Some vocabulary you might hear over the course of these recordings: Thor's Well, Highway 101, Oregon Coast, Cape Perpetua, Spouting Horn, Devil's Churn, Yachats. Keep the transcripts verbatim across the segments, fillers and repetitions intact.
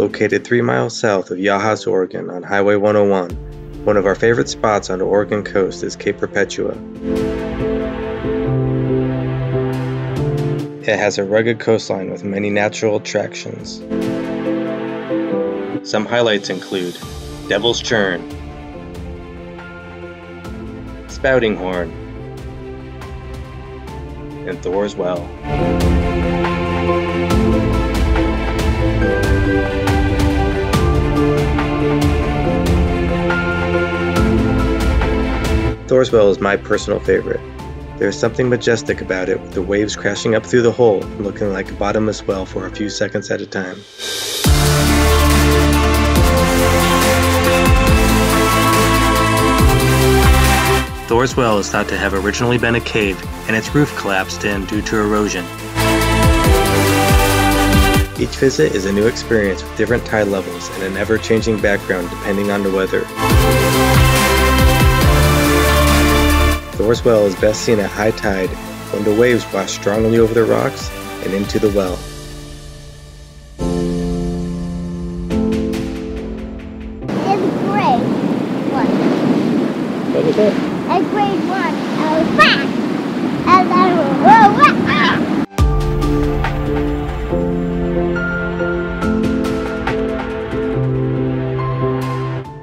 located three miles south of Yachats, Oregon on Highway one oh one. One of our favorite spots on the Oregon coast is Cape Perpetua. It has a rugged coastline with many natural attractions. Some highlights include Devil's Churn, Spouting Horn, and Thor's Well. Thor's Well is my personal favorite. There is something majestic about it, with the waves crashing up through the hole and looking like a bottomless well for a few seconds at a time. Thor's Well is thought to have originally been a cave, and its roof collapsed in due to erosion. Each visit is a new experience with different tide levels and an ever-changing background depending on the weather. Thor's Well is best seen at high tide, when the waves wash strongly over the rocks and into the well. In grade one. What was it? In grade one, I was back, and I was back.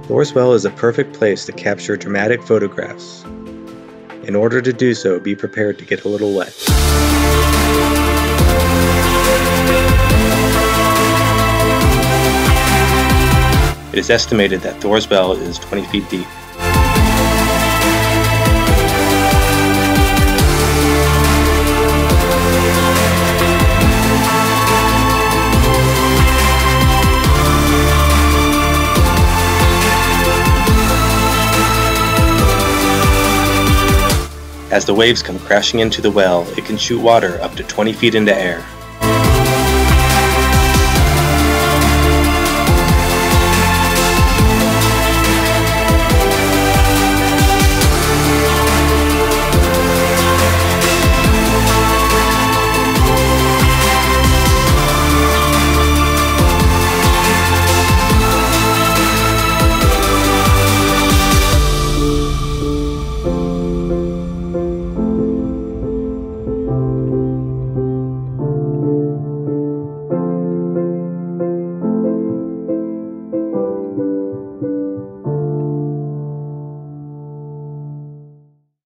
Thor's Well is a perfect place to capture dramatic photographs. In order to do so, be prepared to get a little wet. It is estimated that Thor's Well is twenty feet deep. As the waves come crashing into the well, it can shoot water up to twenty feet into air.